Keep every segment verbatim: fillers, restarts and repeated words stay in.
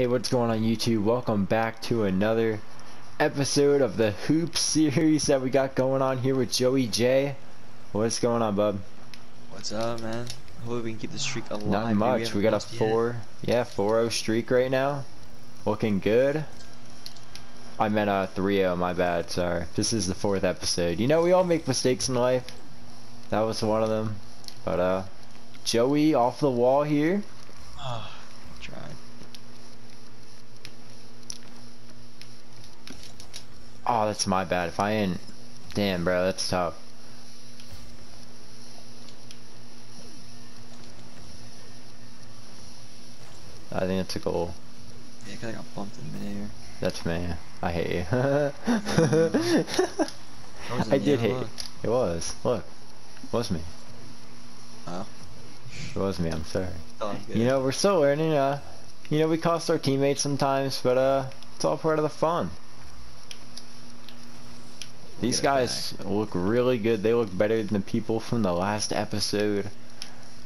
Hey, what's going on YouTube? Welcome back to another episode of the hoop series that we got going on here with Joey J. What's going on, bub? What's up, man? Hope we can keep the streak alive. Not much. We, we got a four, yet. yeah, four oh streak right now. Looking good. I meant a uh, three oh. My bad. Sorry. This is the fourth episode. You know, we all make mistakes in life. That was one of them. But uh, Joey off the wall here. Oh, I tried. Oh, that's my bad. If I ain't, damn, bro, that's tough. I think it's a goal. Yeah, cause I got bumped in midair. That's me. I hate you. I did hate you. It was. Look, it was me. Oh. It was me. I'm sorry. You know, we're still learning. Uh, you know, we cost our teammates sometimes, but uh, it's all part of the fun. These guys look really good. They look better than the people from the last episode,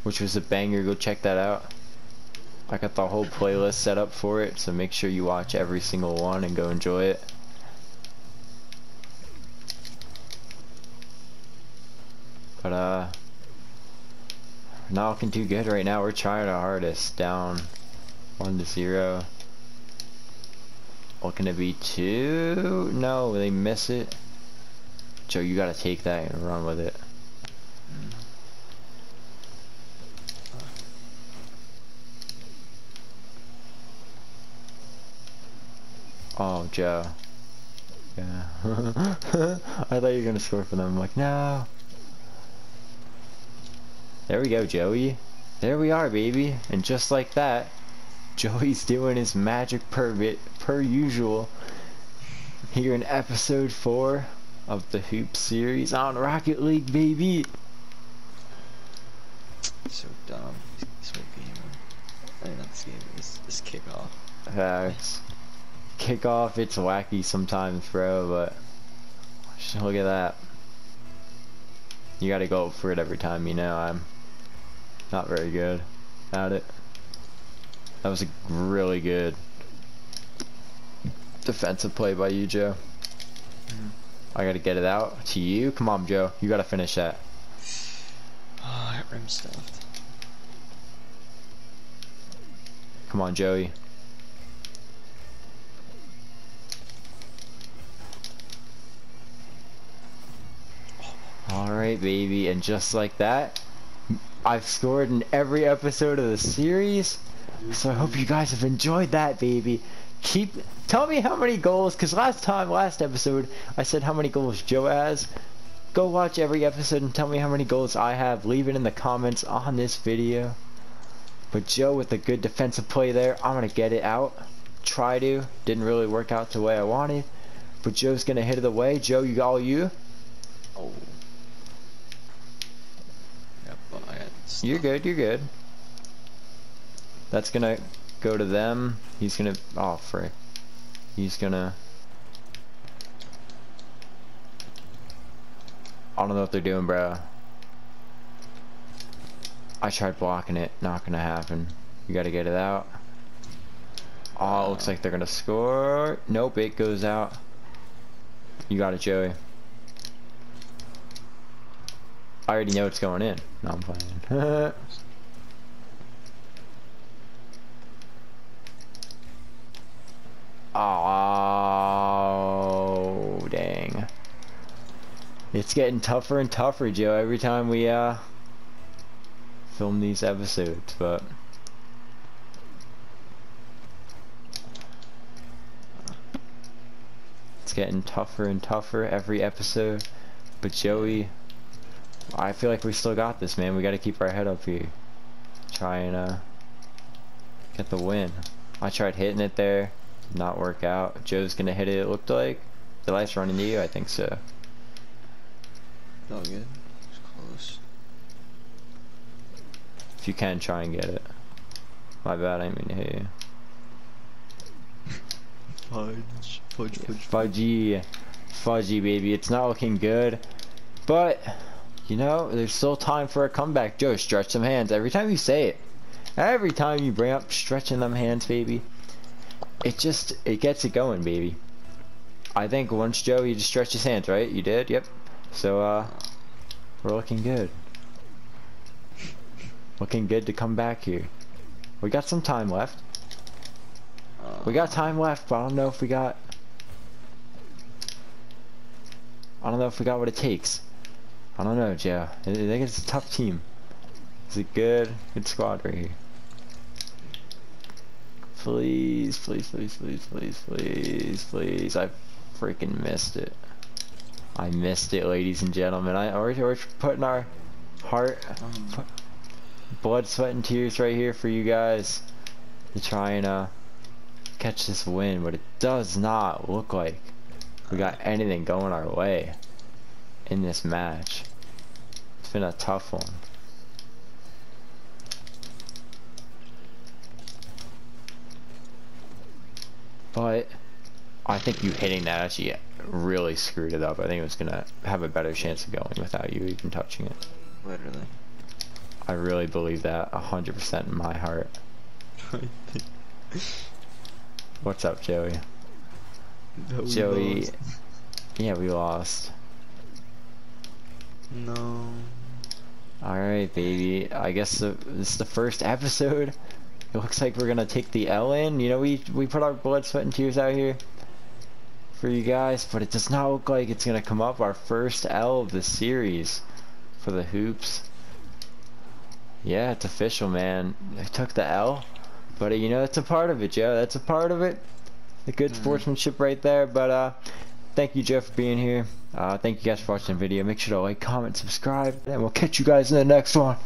which was a banger. Go check that out. I got the whole playlist set up for it, so make sure you watch every single one and go enjoy it. But, uh, not looking too good right now. We're trying our hardest. Down one to zero. Looking to be two. No, they miss it. Joe, you gotta take that and run with it. Oh, Joe. Yeah. I thought you were gonna score for them. I'm like, no. There we go, Joey. There we are, baby. And just like that, Joey's doing his magic pervert per usual here in episode four of the hoop series on Rocket League, baby. So dumb. This whole game. I mean, not this game. This this kickoff. Yeah, it's kickoff. It's wacky sometimes, bro. But just look at that. You got to go for it every time. You know, I'm not very good at it. That was a really good defensive play by you, Joe. Mm-hmm. I gotta get it out to you. Come on, Joe. You gotta finish that. Oh, that rim stuffed. Come on, Joey. Alright, baby. And just like that, I've scored in every episode of the series. So I hope you guys have enjoyed that, baby. Keep tell me how many goals, because last time, last episode, I said how many goals Joe has. Go watch every episode and tell me how many goals I have. Leave it in the comments on this video. But Joe with a good defensive play there. I'm going to get it out. Try to. Didn't really work out the way I wanted. But Joe's going to hit it away. Joe, you got all you? Oh. Yep, well, I got stuck. You're good, you're good. That's going to go to them. He's gonna oh frick. He's gonna I don't know what they're doing, bro. I tried blocking it, not gonna happen. You gotta get it out. Oh, it looks like they're gonna score. Nope, it goes out. You got it, Joey. I already know it's going in. No, I'm playing. Oh, dang. It's getting tougher and tougher, Joe, every time we uh, film these episodes, but it's getting tougher and tougher every episode. But Joey, I feel like we still got this, man. We got to keep our head up here. Try and uh, get the win. I tried hitting it there. Not work out. Joe's gonna hit it, it looked like. The last run into you, I think so. Oh, good. It's close. If you can, try and get it. My bad, I didn't mean to hit you. Fudge. Fudge, fudge. Fudgy. Fudgy, baby. It's not looking good. But, you know, there's still time for a comeback. Joe, stretch them hands. Every time you say it. Every time you bring up stretching them hands, baby. it just, it gets it going, baby. I think once, Joe, you just stretched his hands, right? You did? Yep. So, uh, we're looking good. Looking good to come back here. We got some time left. We got time left, but I don't know if we got... I don't know if we got what it takes. I don't know, Joe. I think it's a tough team. It's a good, good squad right here. Please, please, please, please, please, please, please. I freaking missed it. I missed it, ladies and gentlemen. I, we're, we're putting our heart, blood, sweat, and tears right here for you guys to try and uh, catch this win, but it does not look like we got anything going our way in this match. It's been a tough one. But I think you hitting that actually really screwed it up. I think it was gonna have a better chance of going without you even touching it. Literally. I really believe that a hundred percent in my heart. What's up, Joey? No, Joey lost. Yeah, we lost. No. Alright, baby. I guess the, this is the first episode. It looks like we're gonna take the L in. You know, we we put our blood, sweat, and tears out here for you guys, but it does not look like it's gonna come up. Our first L of the series for the Hoops. Yeah, it's official, man. They took the L, but uh, you know, that's a part of it, Joe. That's a part of it. The good mm-hmm. sportsmanship right there. But uh, thank you, Joe, for being here. Uh, thank you guys for watching the video. Make sure to like, comment, subscribe, and we'll catch you guys in the next one.